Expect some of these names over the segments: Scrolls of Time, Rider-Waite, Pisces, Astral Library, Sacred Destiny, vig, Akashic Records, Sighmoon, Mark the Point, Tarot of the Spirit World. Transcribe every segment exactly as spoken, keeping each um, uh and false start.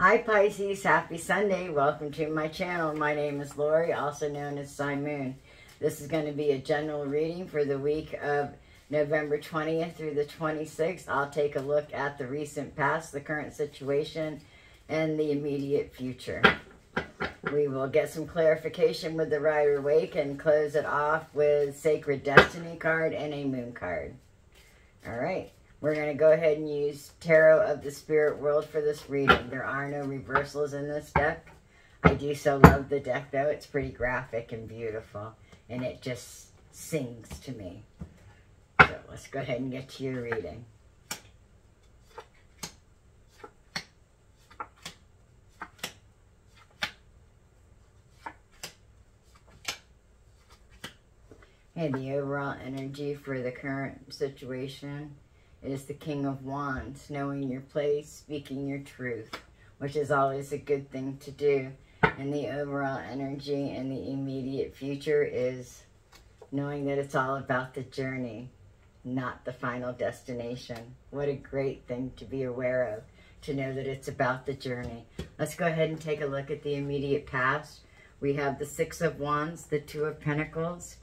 Hi Pisces, happy Sunday. Welcome to my channel. My name is Lori, also known as Sighmoon. This is going to be a general reading for the week of November twentieth through the twenty-sixth. I'll take a look at the recent past, the current situation, and the immediate future. We will get some clarification with the Rider-Waite and close it off with Sacred Destiny card and a Moon card. All right. We're going to go ahead and use Tarot of the Spirit World for this reading. There are no reversals in this deck. I do so love the deck, though. It's pretty graphic and beautiful, and it just sings to me. So let's go ahead and get to your reading. Okay, the overall energy for the current situation is the King of Wands, knowing your place, speaking your truth, which is always a good thing to do. And the overall energy in the immediate future is knowing that it's all about the journey, not the final destination. What a great thing to be aware of, to know that it's about the journey. Let's go ahead and take a look at the immediate past. We have the Six of Wands, the Two of Pentacles,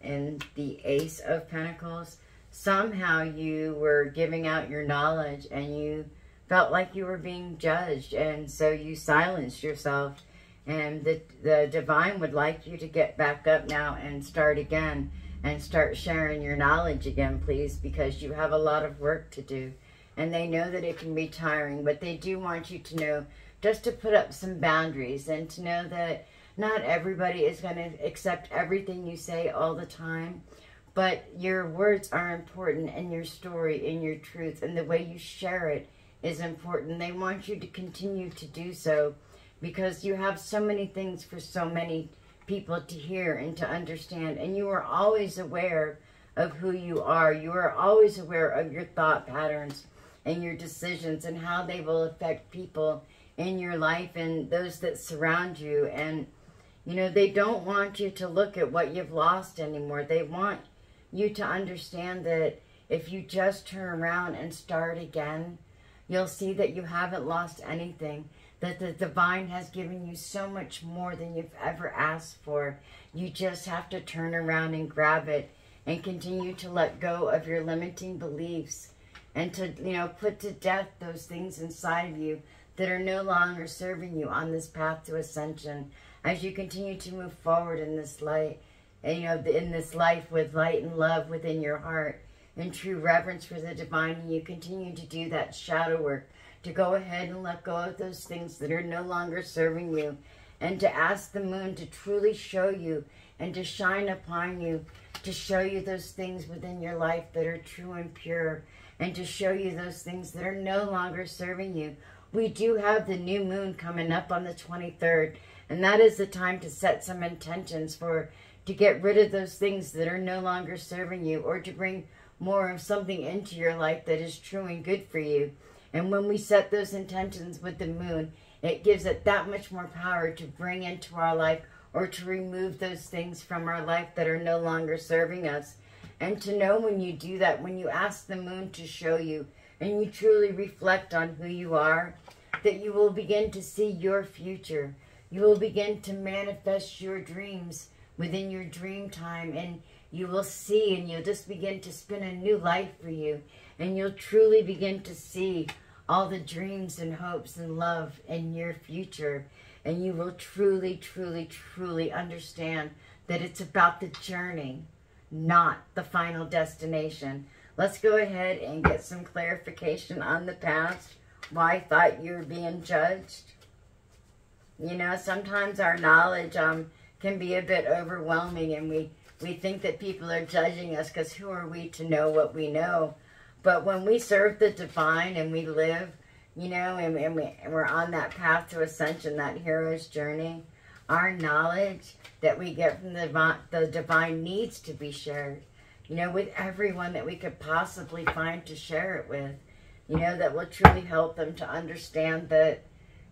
and the Ace of Pentacles. Somehow you were giving out your knowledge and you felt like you were being judged, and so you silenced yourself, and the, the divine would like you to get back up now and start again and start sharing your knowledge again, please, because you have a lot of work to do, and they know that it can be tiring, but they do want you to know just to put up some boundaries and to know that not everybody is going to accept everything you say all the time. But your words are important, and your story and your truth and the way you share it is important. They want you to continue to do so because you have so many things for so many people to hear and to understand. And you are always aware of who you are. You are always aware of your thought patterns and your decisions and how they will affect people in your life and those that surround you. And, you know, they don't want you to look at what you've lost anymore. They want you to understand that if you just turn around and start again, you'll see that you haven't lost anything, that the divine has given you so much more than you've ever asked for. You just have to turn around and grab it and continue to let go of your limiting beliefs and to, you know, put to death those things inside of you that are no longer serving you on this path to ascension as you continue to move forward in this light. And, you know, in this life with light and love within your heart and true reverence for the divine, and you continue to do that shadow work, to go ahead and let go of those things that are no longer serving you, and to ask the moon to truly show you and to shine upon you, to show you those things within your life that are true and pure, and to show you those things that are no longer serving you. We do have the new moon coming up on the twenty-third, and that is the time to set some intentions for to get rid of those things that are no longer serving you, or to bring more of something into your life that is true and good for you. And when we set those intentions with the moon, it gives it that much more power to bring into our life or to remove those things from our life that are no longer serving us. And to know when you do that, when you ask the moon to show you and you truly reflect on who you are, that you will begin to see your future. You will begin to manifest your dreams within your dream time, and you will see, and you'll just begin to spin a new life for you, and you'll truly begin to see all the dreams and hopes and love in your future, and you will truly, truly, truly understand that it's about the journey, not the final destination. Let's go ahead and get some clarification on the past, why I thought you were being judged. You know, sometimes our knowledge, um, can be a bit overwhelming, and we, we think that people are judging us because who are we to know what we know? But when we serve the divine and we live, you know, and, and, we, and we're on that path to ascension, that hero's journey, our knowledge that we get from the, the divine needs to be shared, you know, with everyone that we could possibly find to share it with, you know, that will truly help them to understand that,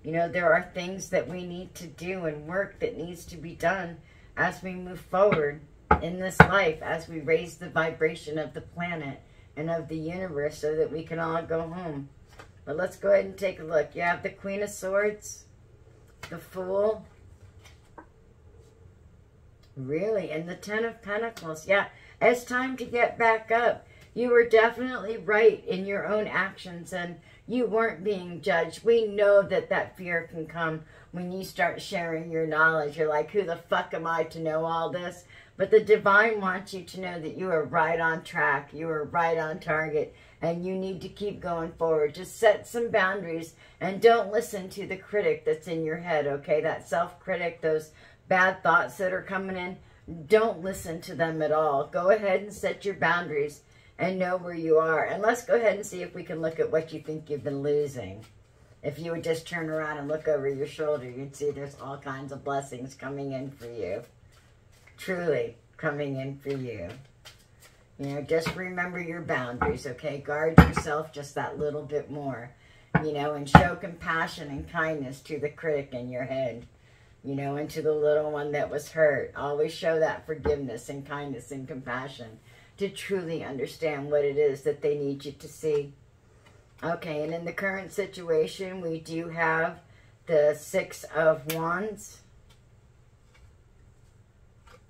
you know, there are things that we need to do and work that needs to be done as we move forward in this life, as we raise the vibration of the planet and of the universe so that we can all go home. But let's go ahead and take a look. You have the Queen of Swords, the Fool, really, and the Ten of Pentacles. Yeah, it's time to get back up. You were definitely right in your own actions, and you weren't being judged. We know that that fear can come when you start sharing your knowledge. You're like, who the fuck am I to know all this? But the divine wants you to know that you are right on track. You are right on target, and you need to keep going forward. Just set some boundaries and don't listen to the critic that's in your head, okay? That self-critic, those bad thoughts that are coming in, don't listen to them at all. Go ahead and set your boundaries and know where you are. And let's go ahead and see if we can look at what you think you've been losing. If you would just turn around and look over your shoulder, you'd see there's all kinds of blessings coming in for you. Truly coming in for you. You know, just remember your boundaries, okay? Guard yourself just that little bit more, you know, and show compassion and kindness to the critic in your head, you know, and to the little one that was hurt. Always show that forgiveness and kindness and compassion to truly understand what it is that they need you to see. Okay, and in the current situation, we do have the Six of Wands,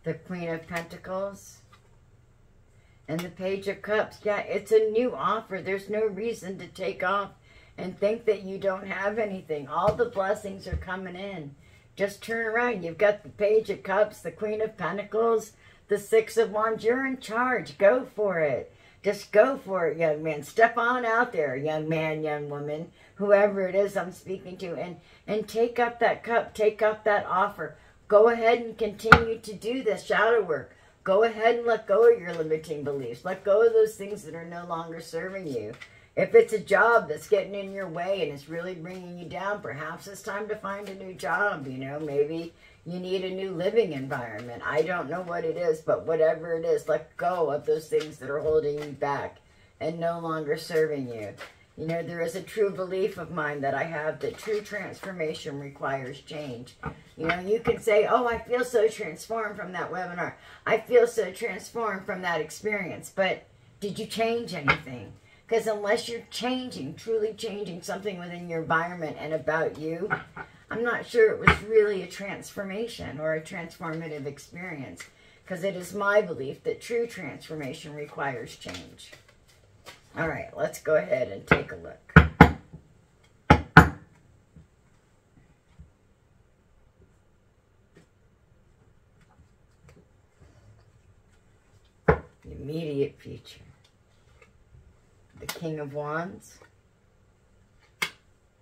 the Queen of Pentacles, and the Page of Cups. Yeah, it's a new offer. There's no reason to take off and think that you don't have anything. All the blessings are coming in. Just turn around. You've got the Page of Cups, the Queen of Pentacles, the Six of Wands. You're in charge. Go for it. Just go for it, young man. Step on out there, young man, young woman, whoever it is I'm speaking to, and, and take up that cup. Take up that offer. Go ahead and continue to do this shadow work. Go ahead and let go of your limiting beliefs. Let go of those things that are no longer serving you. If it's a job that's getting in your way and it's really bringing you down, perhaps it's time to find a new job. You know, maybe you need a new living environment. I don't know what it is, but whatever it is, let go of those things that are holding you back and no longer serving you. You know, there is a true belief of mine that I have that true transformation requires change. You know, you can say, oh, I feel so transformed from that webinar. I feel so transformed from that experience. But did you change anything? Because unless you're changing, truly changing something within your environment and about you, I'm not sure it was really a transformation or a transformative experience. Because it is my belief that true transformation requires change. All right, let's go ahead and take a look. The immediate future. The King of Wands,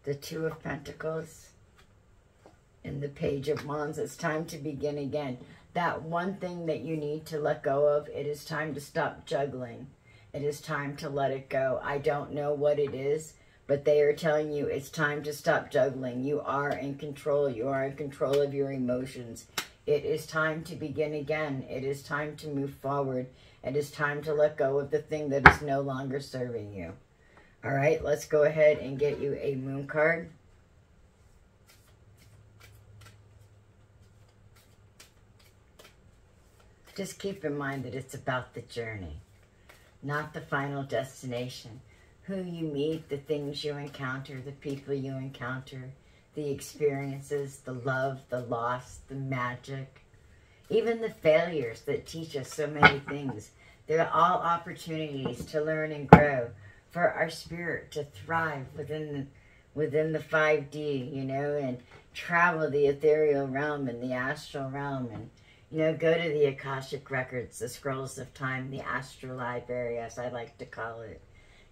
the Two of Pentacles, and the Page of Wands. It's time to begin again. That one thing that you need to let go of, it is time to stop juggling. It is time to let it go. I don't know what it is, but they are telling you it's time to stop juggling. You are in control. You are in control of your emotions. It is time to begin again. It is time to move forward. It is time to let go of the thing that is no longer serving you. All right, let's go ahead and get you a moon card. Just keep in mind that it's about the journey, not the final destination. Who you meet, the things you encounter, the people you encounter, the experiences, the love, the loss, the magic, even the failures that teach us so many things. They're all opportunities to learn and grow, for our spirit to thrive within the, within the five D, you know, and travel the ethereal realm and the astral realm, and you know, go to the Akashic Records, the Scrolls of Time, the Astral Library, as I like to call it.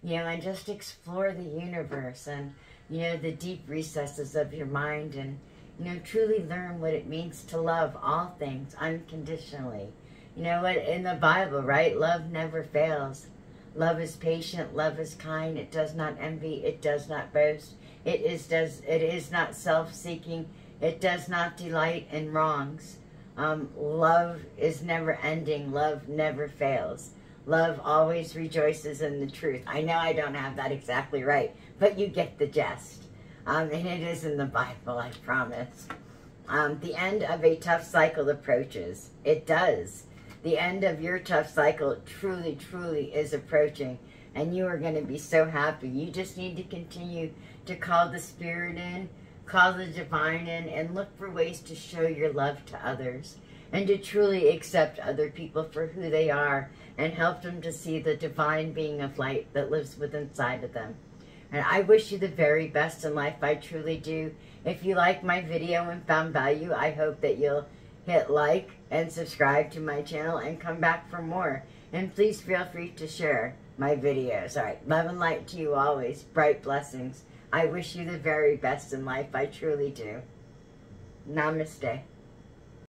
You know, and just explore the universe and, you know, the deep recesses of your mind and, you know, truly learn what it means to love all things unconditionally. You know what, in the Bible, right? Love never fails. Love is patient. Love is kind. It does not envy. It does not boast. It is, does, it is not self-seeking. It does not delight in wrongs. Um, love is never ending. Love never fails. Love always rejoices in the truth. I know I don't have that exactly right, but you get the gist. Um, and it is in the Bible, I promise. Um, the end of a tough cycle approaches. It does. The end of your tough cycle truly, truly is approaching. and you are going to be so happy. You just need to continue to call the spirit in, call the divine in, and look for ways to show your love to others and to truly accept other people for who they are and help them to see the divine being of light that lives within inside of them. And I wish you the very best in life. I truly do. If you like my video and found value, I hope that you'll hit like and subscribe to my channel and come back for more. And please feel free to share my videos. All right. Love and light to you always. Bright blessings. I wish you the very best in life. I truly do. Namaste.